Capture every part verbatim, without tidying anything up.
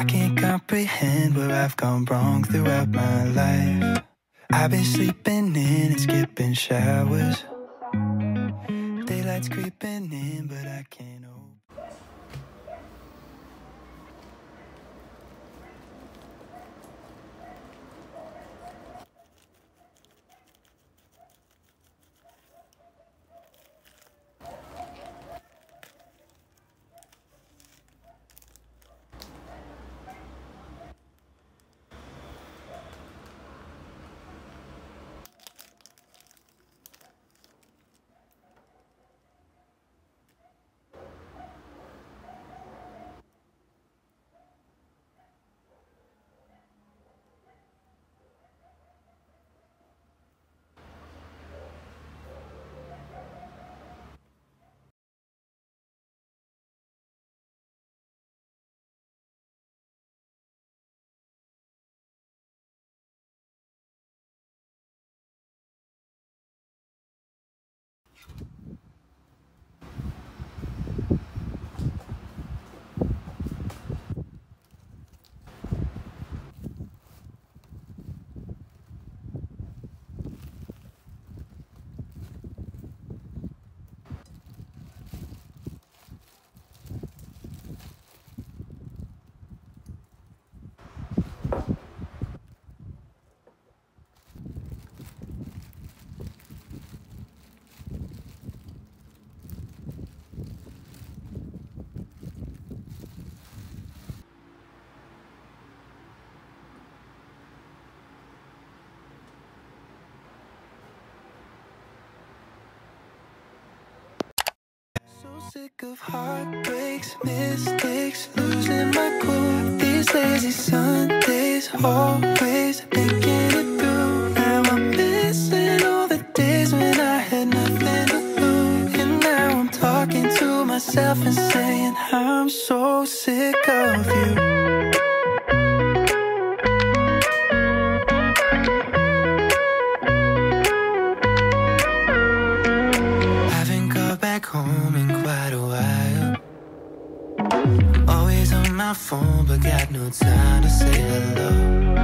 I can't comprehend where I've gone wrong throughout my life. I've been sleeping in and skipping showers. Daylight's creeping in, but I can't open. Sick of heartbreaks, mistakes, losing my cool. These lazy Sundays, always thinking it through. Now I'm missing all the days when I had nothing to lose. And now I'm talking to myself and saying I'm so sick of you. But got no time to say hello.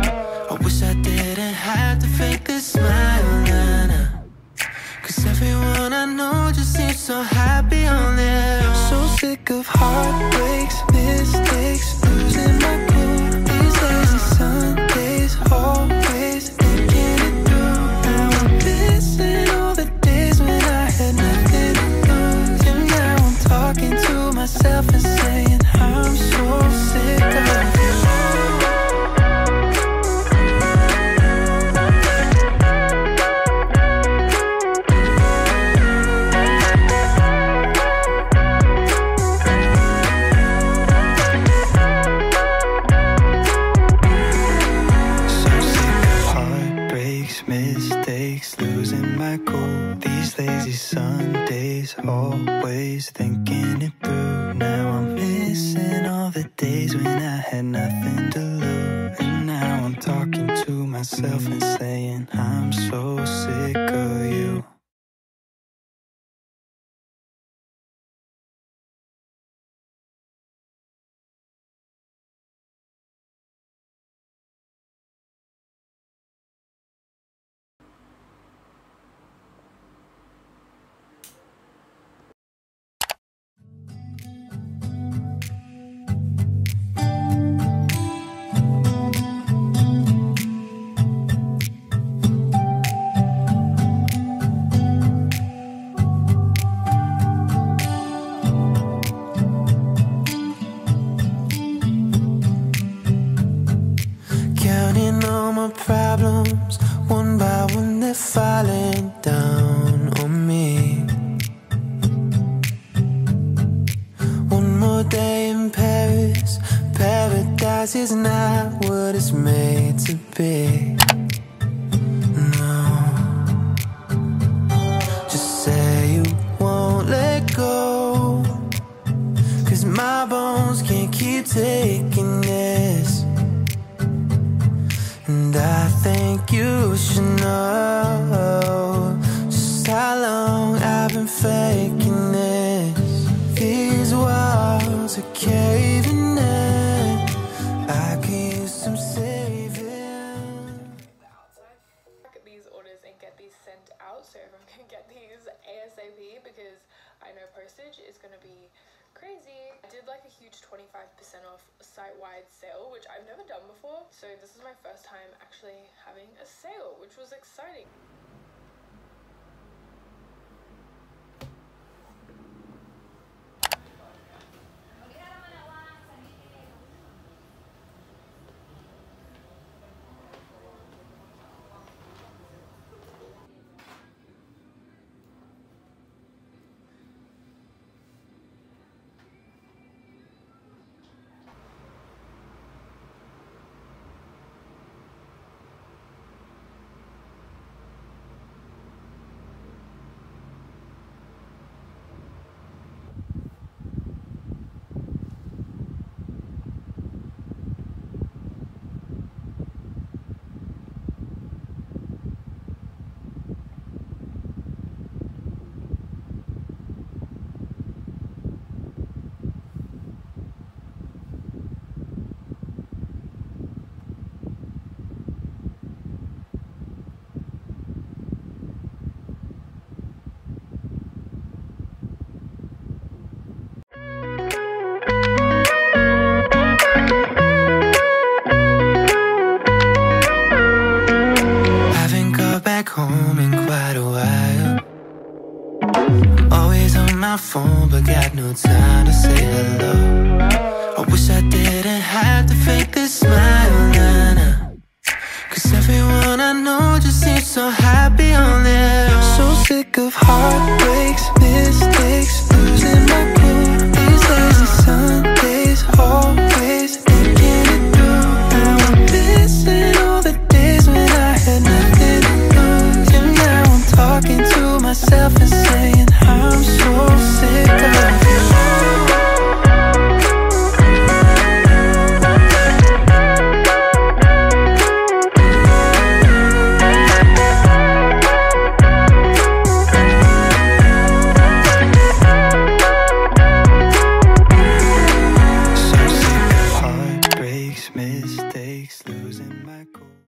I wish I didn't have to fake this smile, nah, nah. Cause everyone I know just seems so happy on their own. So sick of heartbreaks, mistakes, losing my cool. These lazy Sundays, always thinking it through. Now I'm missing all the days when I had nothing to lose. And now I'm talking to myself and saying I'm so sick of you. So sick of heartbreaks, mistakes, losing my cool. These lazy Sundays, always thinking it through. Now I'm missing all the days when I had nothing to lose. And now I'm talking to myself and saying I'm so sick of you. Problems, one by one, they're falling down on me. One more day in Paris, paradise is not what it's made to be. No, just say you won't let go, cause my bones can't keep taking this. And I think you should know just how long I've been faking this. These walls are caving in. side sale, which I've never done before. So this is my first time actually having a sale, which was exciting. Home in quite a while, always on my phone but got no time to say hello. I wish I didn't have to fake this smile, nah, nah. Cause everyone I know just seems so happy on their own. So sick of heartbreaks,